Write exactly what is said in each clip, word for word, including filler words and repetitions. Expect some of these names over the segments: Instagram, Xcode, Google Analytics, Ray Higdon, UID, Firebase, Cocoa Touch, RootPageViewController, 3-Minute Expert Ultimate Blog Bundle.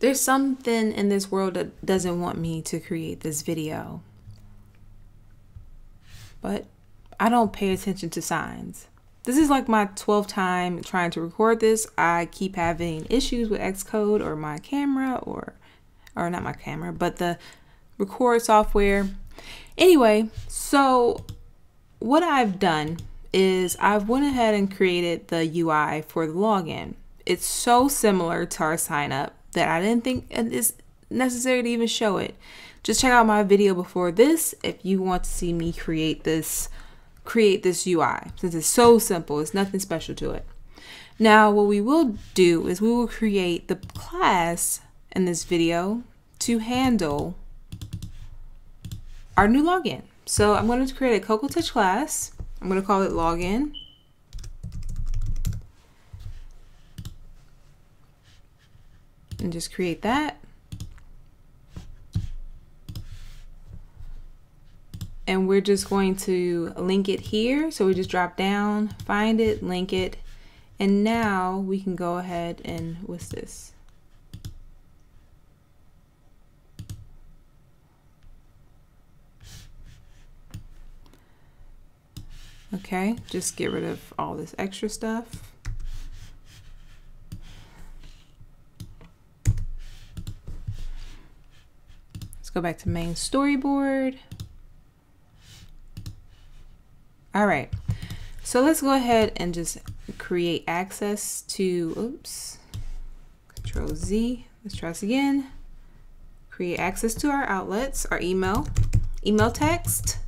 There's something in this world that doesn't want me to create this video, but I don't pay attention to signs. This is like my twelfth time trying to record this. I keep having issues with Xcode or my camera or, or not my camera, but the record software. Anyway, so what I've done is I've went ahead and created the U I for the login. It's so similar to our sign up that I didn't think it's necessary to even show it. Just check out my video before this if you want to see me create this create this U I, since it's so simple. It's nothing special to it. Now what we will do is we will create the class in this video to handle our new login. So I'm going to create a Cocoa Touch class. I'm going to call it login. And just create that. And we're just going to link it here. So we just drop down, find it, link it. And now we can go ahead and what's this? Okay, just get rid of all this extra stuff. Let's go back to main storyboard. All right, so let's go ahead and just create access to, oops, Control Z. Let's try this again. Create access to our outlets, our email, email text.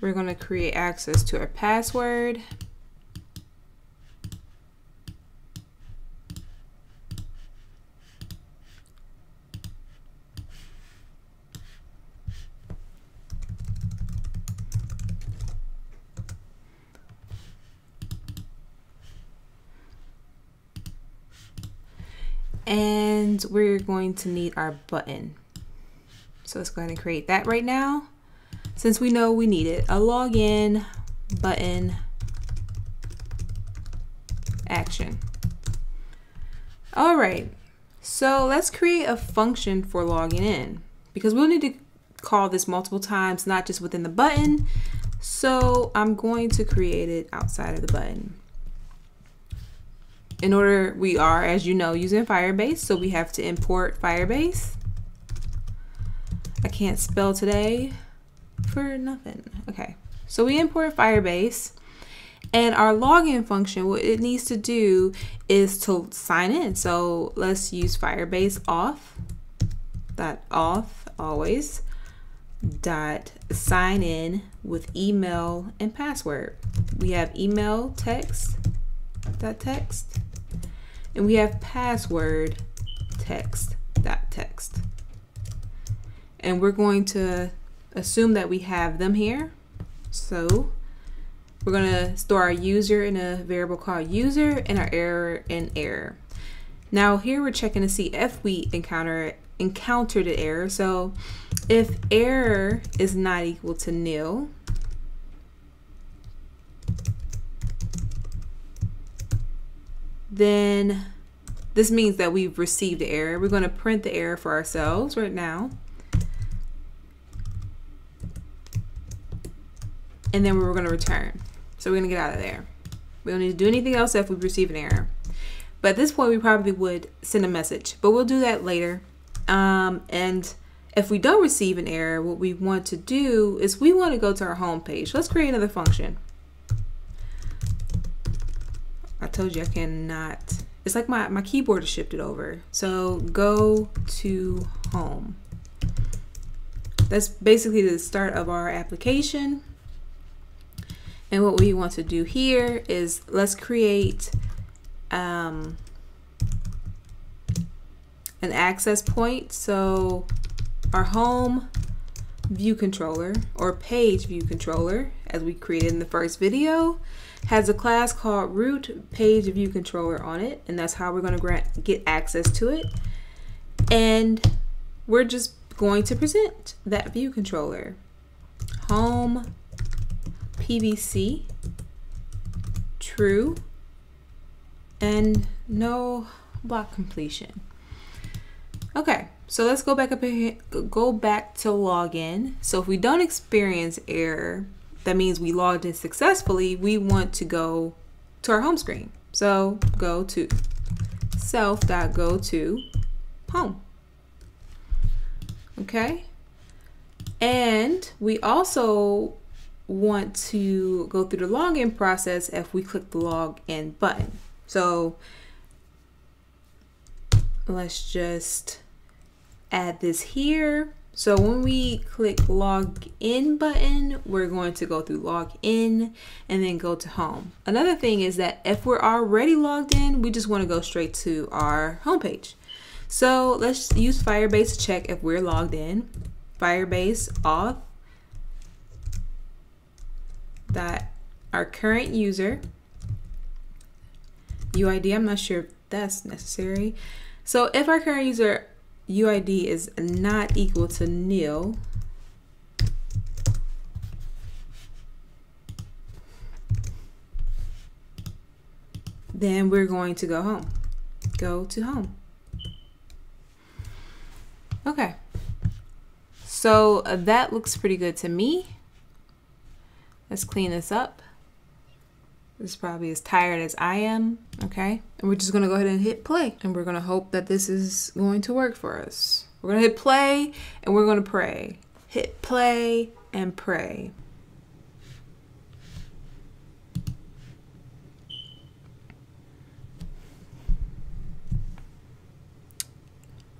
We're going to create access to our password. And we're going to need our button. So let's go ahead and create that right now, since we know we need it. A login button action. All right, so let's create a function for logging in, because we'll need to call this multiple times, not just within the button. So I'm going to create it outside of the button. In order, we are, as you know, using Firebase, so we have to import Firebase. I can't spell today for nothing. Okay, so we import Firebase, and our login function, what it needs to do is to sign in. So let's use Firebase auth, that auth always, dot sign in with email and password. We have email text, dot text. And we have password text dot text. And we're going to assume that we have them here. So we're going to store our user in a variable called user and our error in error. Now here we're checking to see if we encounter encountered an error. So if error is not equal to nil, then this means that we've received the error. We're going to print the error for ourselves right now. And then we're going to return. So we're going to get out of there. We don't need to do anything else if we receive an error. But at this point, we probably would send a message, but we'll do that later. Um, and if we don't receive an error, what we want to do is we want to go to our home page. Let's create another function. I told you I cannot, it's like my, my keyboard is shifted over. So go to home. That's basically the start of our application. And what we want to do here is let's create um, an access point. So our home view controller, or page view controller, as we created in the first video, has a class called RootPageViewController on it, and that's how we're going to get access to it. And we're just going to present that view controller. home P V C, true, and no block completion. Okay, so let's go back up here, go back to login. So if we don't experience error, that means we logged in successfully. We want to go to our home screen. So go to self.go to home. Okay. And we also want to go through the login process if we click the login button. So let's just add this here. So when we click login button, we're going to go through login and then go to home. Another thing is that if we're already logged in, we just want to go straight to our home page. So let's use Firebase to check if we're logged in. Firebase auth dot our current user U I D. I'm not sure if that's necessary. So if our current user U I D is not equal to nil, then we're going to go home. Go to home. Okay. So that looks pretty good to me. Let's clean this up. This is probably as tired as I am, okay? And we're just gonna go ahead and hit play, and we're gonna hope that this is going to work for us. We're gonna hit play, and we're gonna pray. Hit play and pray.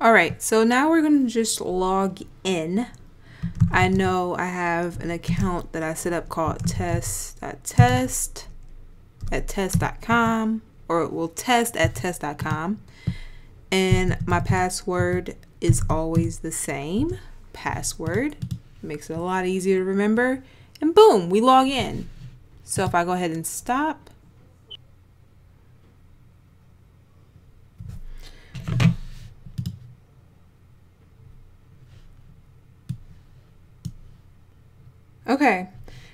All right, so now we're gonna just log in. I know I have an account that I set up called test.test. At test dot com, or it will test at test dot com, and my password is always the same password. Makes it a lot easier to remember, and boom, we log in. So if I go ahead and stop, okay.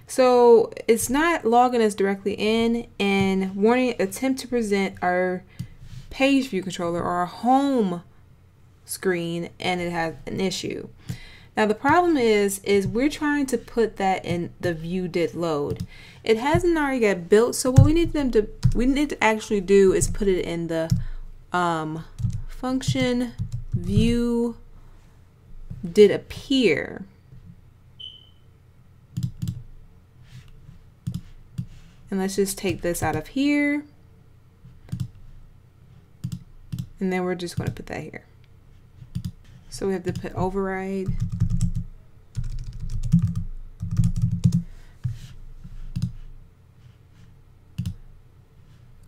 So it's not logging us directly in, and warning, attempt to present our page view controller or our home screen, and it has an issue. Now the problem is, is we're trying to put that in the view did load. It hasn't already got built, so what we need them to we need to actually do is put it in the um, function view did appear. And let's just take this out of here, and then we're just going to put that here. So we have to put override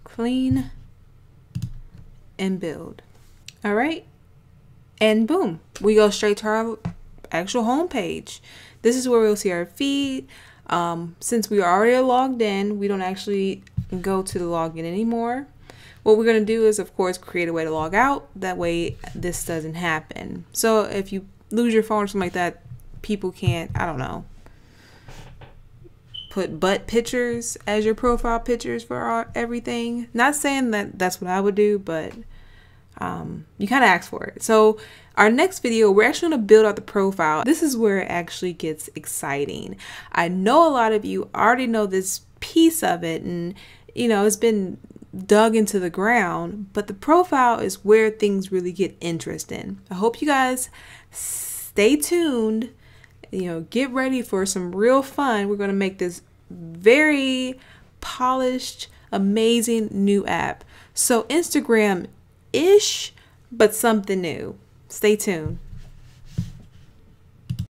clean and build. All right, and boom, we go straight to our actual home page. This is where we'll see our feed. Um, since we are already logged in, we don't actually go to the login anymore. What we're going to do is, of course, create a way to log out. That way this doesn't happen. So if you lose your phone or something like that, people can't, I don't know, put butt pictures as your profile pictures for our, everything. Not saying that that's what I would do, but um, you kind of ask for it. So our next video, we're actually going to build out the profile. This is where it actually gets exciting. I know a lot of you already know this piece of it, and you know, it's been dug into the ground, but the profile is where things really get interesting. I hope you guys stay tuned, you know, get ready for some real fun. We're going to make this very polished, amazing new app. So Instagram-ish, but something new. Stay tuned.